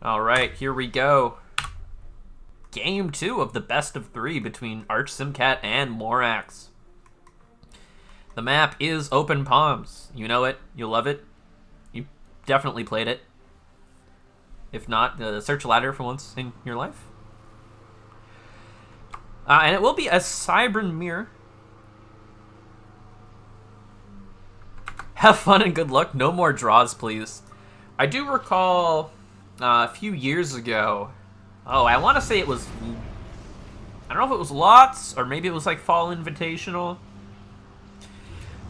All right, here we go. Game 2 of the best of 3 between archsimkat and Morax. The map is Open Palms. You know it. You love it. You definitely played it. If not, search ladder for once in your life. And it will be a Cybran mirror. Have fun and good luck. No more draws, please. I do recall a few years ago. Oh, I want to say it was... I don't know if it was Lots, or maybe it was like Fall Invitational.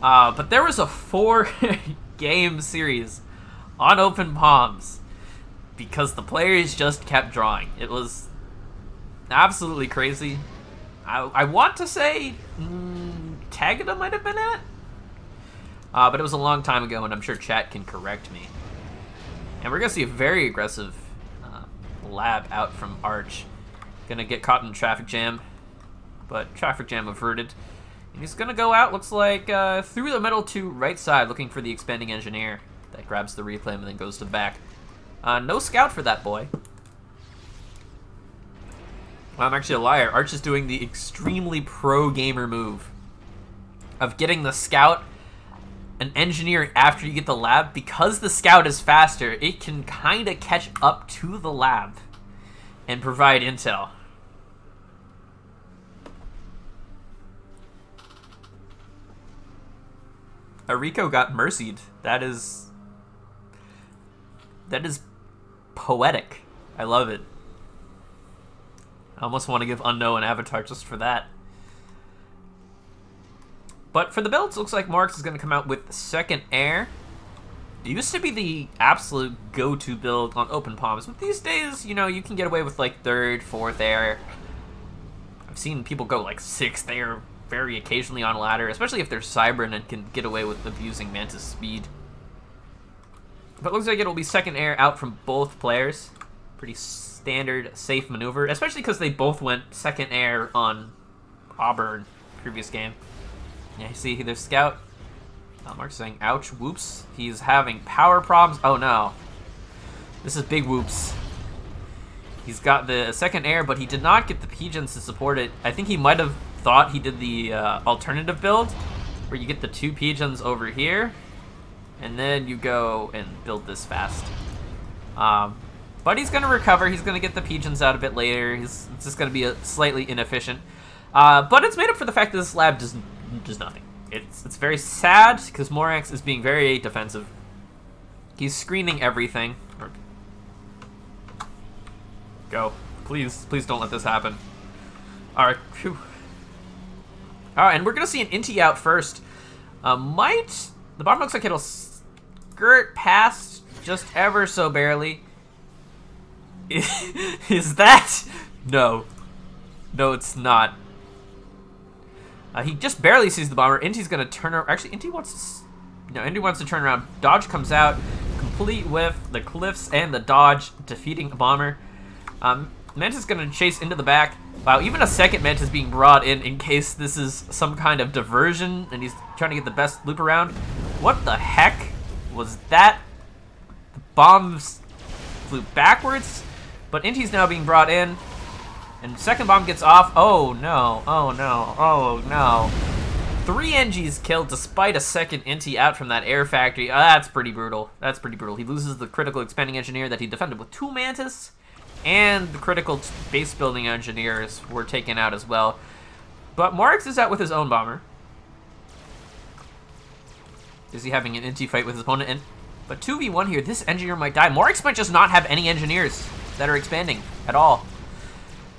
But there was a 4-game series on Open Palms because the players just kept drawing. It was absolutely crazy. I want to say Tagada might have been it, but it was a long time ago, and I'm sure chat can correct me. And we're going to see a very aggressive lab out from Arch. Going to get caught in a traffic jam, but traffic jam averted. He's gonna go out, looks like, through the middle to right side, looking for the expanding engineer. That grabs the reclaim and then goes to back. No scout for that boy. Well, I'm actually a liar. Arch is doing the extremely pro-gamer move of getting the scout an engineer after you get the lab. Because the scout is faster, it can kinda catch up to the lab and provide intel. Rico got mercied. That is poetic. I love it. I almost want to give Unknown an avatar just for that. But for the builds, looks like Morax is going to come out with Second Air. It used to be the absolute go-to build on Open Palms, but these days, you know, you can get away with like Third, Fourth Air. I've seen people go like Sixth Air very occasionally on ladder, especially if they're Cybran and can get away with abusing Mantis speed. But looks like it'll be Second Air out from both players. Pretty standard, safe maneuver, especially because they both went Second Air on Auburn previous game. Yeah, you see their scout. Mark's saying, ouch, whoops. He's having power problems. Oh no. This is big whoops. He's got the Second Air, but he did not get the Pigeons to support it. I think he might have thought he did the alternative build where you get the 2 pigeons over here and then you go and build this fast, but he's gonna recover. He's gonna get the pigeons out a bit later. It's just gonna be a slightly inefficient, but it's made up for the fact that this lab does nothing. It's very sad because Morax is being very defensive. He's screening everything. Go, please don't let this happen. All right. Whew. All right, and we're going to see an inti out first. The bomb looks like it'll skirt past just ever so barely. Is that? No. No, it's not. He just barely sees the bomber. Inti's going to turn around. Actually, Inti wants to turn around. Dodge comes out, complete with the cliffs and the dodge, defeating the bomber. Mantis is going to chase into the back. Wow, even a second Mantis being brought in case this is some kind of diversion and he's trying to get the best loop around. What the heck was that? The bombs flew backwards, but Inti's now being brought in. And second bomb gets off. Oh no, oh no, oh no. 3 NGs killed despite a second Inti out from that air factory. Oh, that's pretty brutal. That's pretty brutal. He loses the critical expanding engineer that he defended with 2 Mantis. And the critical base building engineers were taken out as well. But Morax is out with his own bomber. Is he having an inti fight with his opponent? But 2v1 here, this engineer might die. Morax might just not have any engineers that are expanding at all.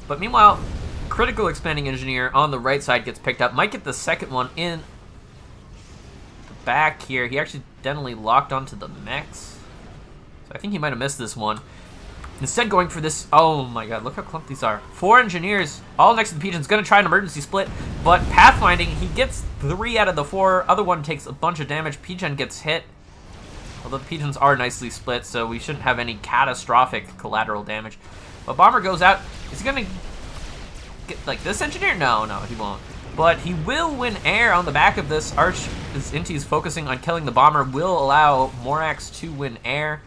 But meanwhile, critical expanding engineer on the right side gets picked up. Might get the second one in the back here. He accidentally locked onto the mechs. So I think he might have missed this one. Instead going for this, oh my god, look how clumped these are. 4 engineers, all next to the pigeons, gonna try an emergency split, but pathfinding, he gets 3 out of the 4, other one takes a bunch of damage, pigeon gets hit. Although the pigeons are nicely split, so we shouldn't have any catastrophic collateral damage. But bomber goes out, is he gonna get like this engineer? No, he won't. But he will win air on the back of this. Arch, as Inti's focusing on killing the bomber, will allow Morax to win air.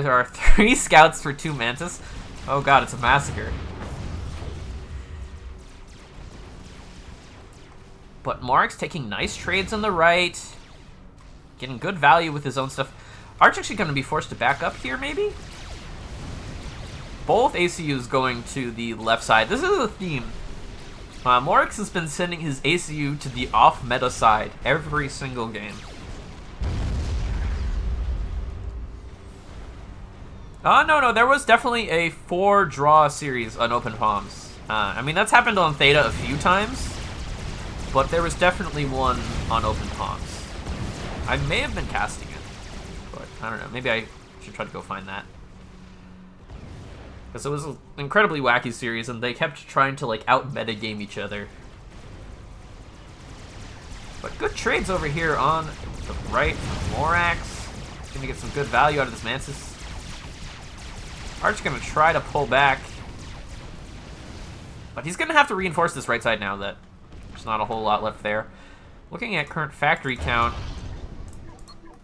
There are 3 scouts for 2 mantis. Oh god, it's a massacre. But Morax taking nice trades on the right. Getting good value with his own stuff. Arch actually going to be forced to back up here, maybe? Both ACUs going to the left side. This is a theme. Morax has been sending his ACU to the off-meta side every single game. No, there was definitely a 4-draw series on Open Palms. I mean, that's happened on Theta a few times, but there was definitely one on Open Palms. I may have been casting it, but I don't know. Maybe I should try to go find that. Because it was an incredibly wacky series, and they kept trying to, like, out-metagame each other. But good trades over here on the right from Morax. He's gonna get some good value out of this Mantis. Arch gonna try to pull back. But he's gonna have to reinforce this right side now that there's not a whole lot left there. Looking at current factory count,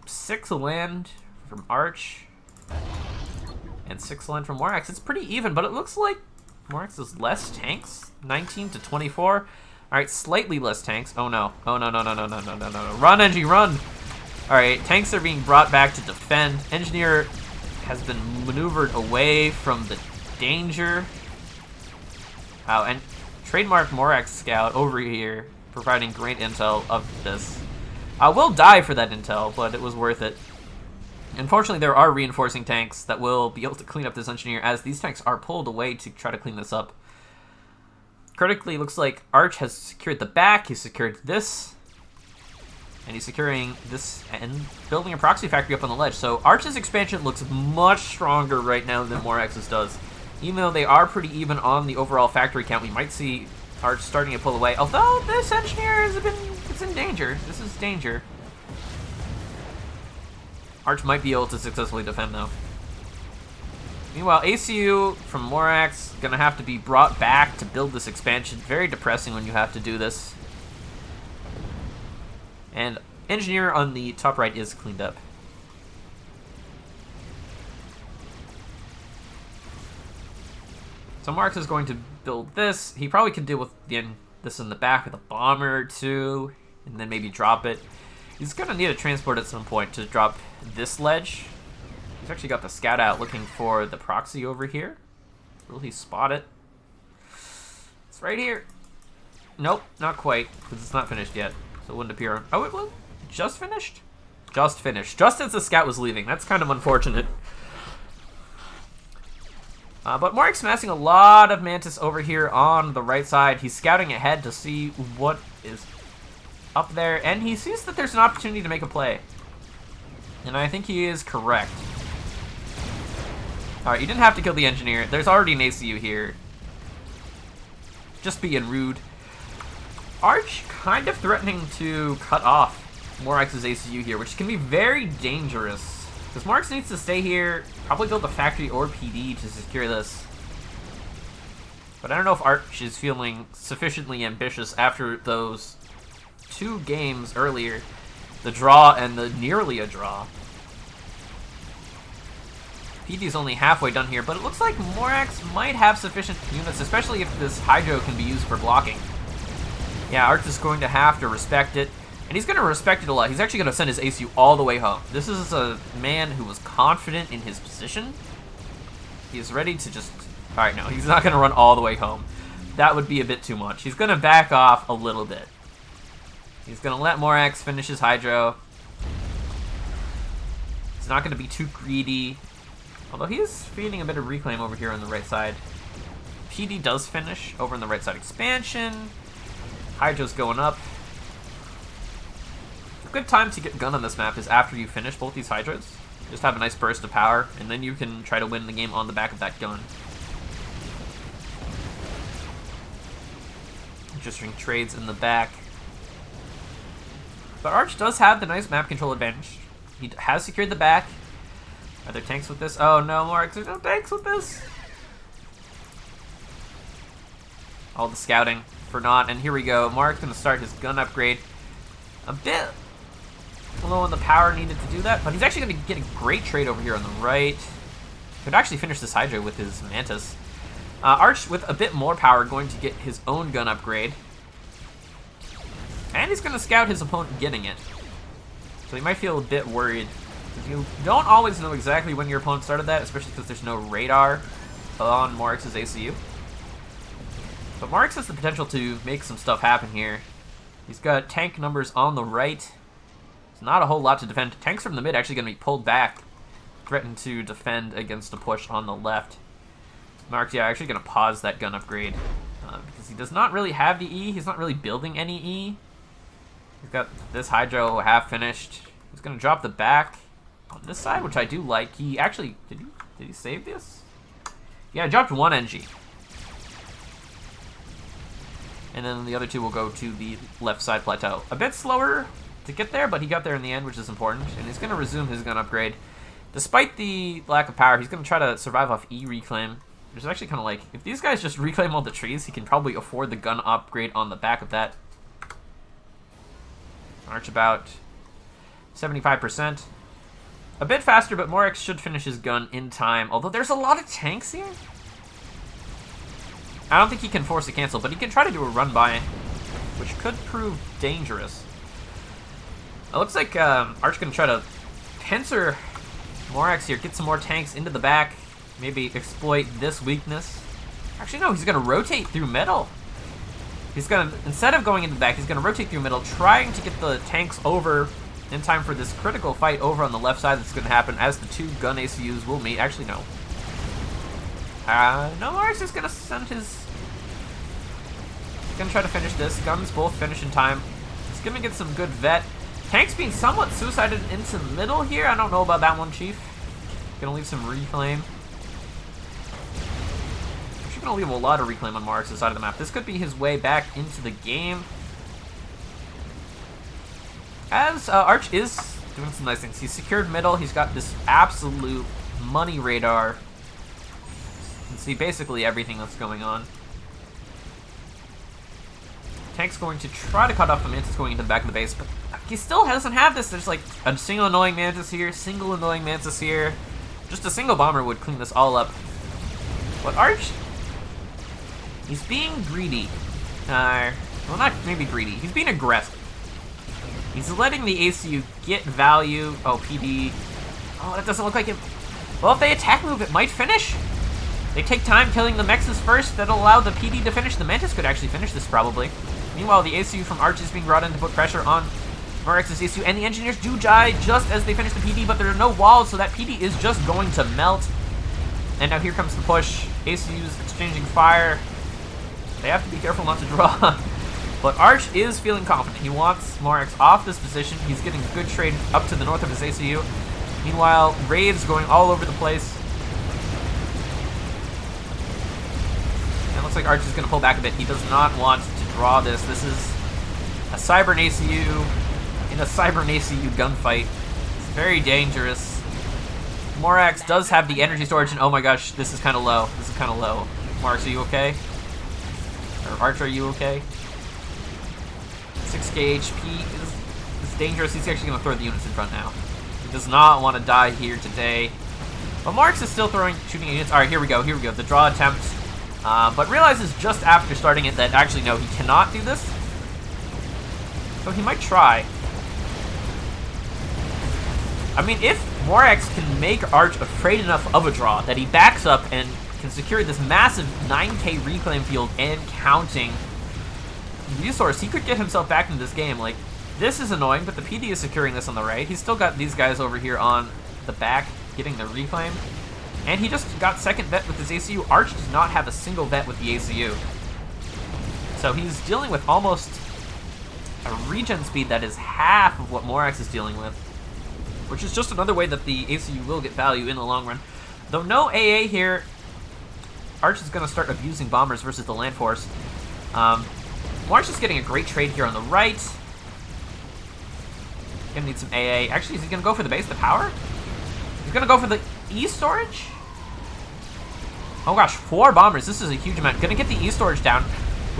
6 land from Arch. And 6 land from Morax. It's pretty even, but it looks like Morax is less tanks. 19 to 24. Alright, slightly less tanks. Oh no. Oh no, no, no, no, no, no, no, no. Run, Engie, run! Alright, tanks are being brought back to defend. Engineer has been maneuvered away from the danger. Wow, and trademark Morax Scout over here, providing great intel of this. I will die for that intel, but it was worth it. Unfortunately, there are reinforcing tanks that will be able to clean up this engineer as these tanks are pulled away to try to clean this up. Critically, looks like Arch has secured the back, he's secured this, and he's securing this and building a proxy factory up on the ledge. So Arch's expansion looks much stronger right now than Morax's does. Even though they are pretty even on the overall factory count, we might see Arch starting to pull away. Although this engineer has been, it's in danger. This is danger. Arch might be able to successfully defend, though. Meanwhile, ACU from Morax is going to have to be brought back to build this expansion. Very depressing when you have to do this. And Engineer on the top right is cleaned up. So Morax is going to build this. He probably could deal with this in the back with a bomber, too, and then maybe drop it. He's gonna need a transport at some point to drop this ledge. He's actually got the scout out looking for the proxy over here. Will he spot it? It's right here. Nope, not quite, because it's not finished yet. So it wouldn't appear. Oh, it was just finished? Just finished. Just as the scout was leaving. That's kind of unfortunate. But Morax massing a lot of Mantis over here on the right side. He's scouting ahead to see what is up there, and he sees that there's an opportunity to make a play. And I think he is correct. Alright, you didn't have to kill the engineer. There's already an ACU here. Just being rude. Arch kind of threatening to cut off Morax's ACU here, which can be very dangerous. Because Morax needs to stay here, probably build a factory or PD to secure this. But I don't know if Arch is feeling sufficiently ambitious after those 2 games earlier, the draw and the nearly a draw. PD's only halfway done here, but it looks like Morax might have sufficient units, especially if this Hydro can be used for blocking. Yeah, Arch is going to have to respect it, and he's going to respect it a lot. He's actually going to send his ACU all the way home. This is a man who was confident in his position. He is ready to just... Alright, no, he's not going to run all the way home. That would be a bit too much. He's going to back off a little bit. He's going to let Morax finish his Hydro. He's not going to be too greedy. Although he is feeding a bit of reclaim over here on the right side. PD does finish over on the right side expansion. Hydro's going up. A good time to get gun on this map is after you finish both these Hydros. Just have a nice burst of power, and then you can try to win the game on the back of that gun. Interesting trades in the back. But Arch does have the nice map control advantage. He has secured the back. Are there tanks with this? Oh no, Morax, there's no tanks with this! All the scouting for naught, and here we go. Morax gonna start his gun upgrade. A bit low on the power needed to do that, but he's actually going to get a great trade over here on the right. Could actually finish this Hydra with his Mantis. Arch, with a bit more power, going to get his own gun upgrade. And he's going to scout his opponent getting it. So he might feel a bit worried. You don't always know exactly when your opponent started that, especially because there's no radar on Morax's ACU. But Morax has the potential to make some stuff happen here. He's got tank numbers on the right. It's not a whole lot to defend. Tanks from the mid are actually going to be pulled back, threatened to defend against a push on the left. Morax, yeah, actually going to pause that gun upgrade because he does not really have the E. He's not really building any E. He's got this Hydro half finished. He's going to drop the back on this side, which I do like. He actually, did he save this? Yeah, I dropped one NG. And then the other two will go to the left side plateau. A bit slower to get there, but he got there in the end, which is important. And he's going to resume his gun upgrade. Despite the lack of power, he's going to try to survive off E reclaim. Which is actually kind of like, if these guys just reclaim all the trees, he can probably afford the gun upgrade on the back of that. Arch about 75%. A bit faster, but Morax should finish his gun in time. Although there's a lot of tanks here. I don't think he can force a cancel, but he can try to do a run-by, which could prove dangerous. It looks like Arch going to try to pincer Morax here, get some more tanks into the back, maybe exploit this weakness. Actually, no, he's going to rotate through middle. He's going to, instead of going into the back, he's going to rotate through middle, trying to get the tanks over in time for this critical fight over on the left side that's going to happen as the two gun ACUs will meet. Actually, no. No, Morax is going to send his... He's going to try to finish this. Guns both finish in time. He's going to get some good vet. Tanks being somewhat suicided into the middle here. I don't know about that one, Chief. Going to leave some reclaim. Actually going to leave a lot of reclaim on Morax's side of the map. This could be his way back into the game. As Arch is doing some nice things. He's secured middle. He's got this absolute money radar. You can see basically everything that's going on. Tank's going to try to cut off the Mantis going into the back of the base, but he still doesn't have this. There's like a single annoying Mantis here, single annoying Mantis here. Just a single bomber would clean this all up. But Arch, he's being greedy. Well, not maybe greedy. He's being aggressive. He's letting the ACU get value. Oh, PD. Oh, that doesn't look like it. Well, if they attack move, it might finish. They take time killing the Mexes first. That'll allow the PD to finish. The Mantis could actually finish this, probably. Meanwhile, the ACU from Arch is being brought in to put pressure on Morax's ACU. And the engineers do die just as they finish the PD, but there are no walls, so that PD is just going to melt. And now here comes the push. ACU's exchanging fire. They have to be careful not to draw. But Arch is feeling confident. He wants Morax off this position. He's getting a good trade up to the north of his ACU. Meanwhile, Raves going all over the place. And it looks like Arch is going to pull back a bit. He does not want to draw this. This is a Cybran ACU in a Cybran ACU gunfight. It's very dangerous. Morax does have the energy storage, and oh my gosh, this is kind of low. This is kind of low. Morax, are you okay? Or Arch, are you okay? 6k HP is dangerous. He's actually going to throw the units in front now. He does not want to die here today. But Morax is still throwing, shooting units. Alright, here we go, here we go. The draw attempt. But realizes just after starting it that actually, no, he cannot do this. So he might try. I mean, if Morax can make Arch afraid enough of a draw that he backs up and can secure this massive 9k reclaim field and counting resource, he could get himself back into this game. Like, this is annoying, but the PD is securing this on the right. He's still got these guys over here on the back getting the reclaim, and he just got second vet with his ACU. Arch does not have a single vet with the ACU, so he's dealing with almost a regen speed that is half of what Morax is dealing with, which is just another way that the ACU will get value in the long run. Though no AA here, Arch is going to start abusing bombers versus the land force. Morax is getting a great trade here on the right. Gonna need some AA. Actually, is he gonna go for the base, the power? He's gonna go for the E storage? Oh gosh, 4 bombers. This is a huge amount. Gonna get the E storage down,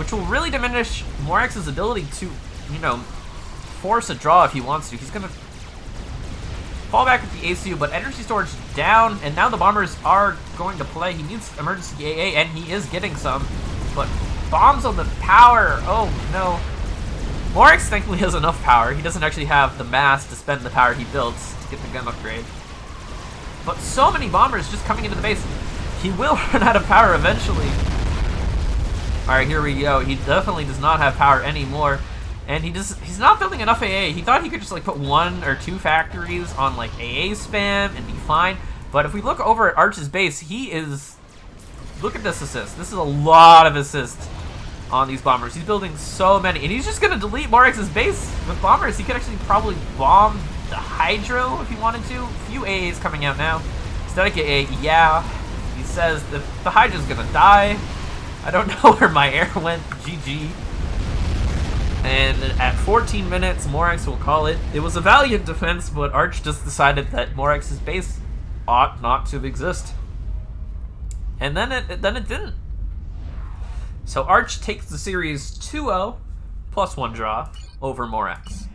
which will really diminish Morax's ability to, you know, force a draw if he wants to. He's gonna Fall back with the ACU, but energy storage down, and now the bombers are going to play. He needs emergency AA, and he is getting some, but bombs on the power. Oh no. Morax thankfully has enough power. He doesn't actually have the mass to spend the power he builds to get the gun upgrade. But so many bombers just coming into the base. He will run out of power eventually. Alright, here we go. He definitely does not have power anymore. And he's not building enough AA. He thought he could just like put 1 or 2 factories on like AA spam and be fine. But if we look over at Arch's base, he is... Look at this assist. This is a lot of assists on these bombers. He's building so many. And he's just going to delete Morax's base with bombers. He could actually probably bomb the Hydro if he wanted to. A few AAs coming out now. Static AA, yeah. He says that the Hydro's going to die. I don't know where my air went. GG. And at 14 minutes, Morax will call it. It was a valiant defense, but Arch just decided that Morax's base ought not to exist. And then it didn't. So Arch takes the series 2-0, plus 1 draw, over Morax.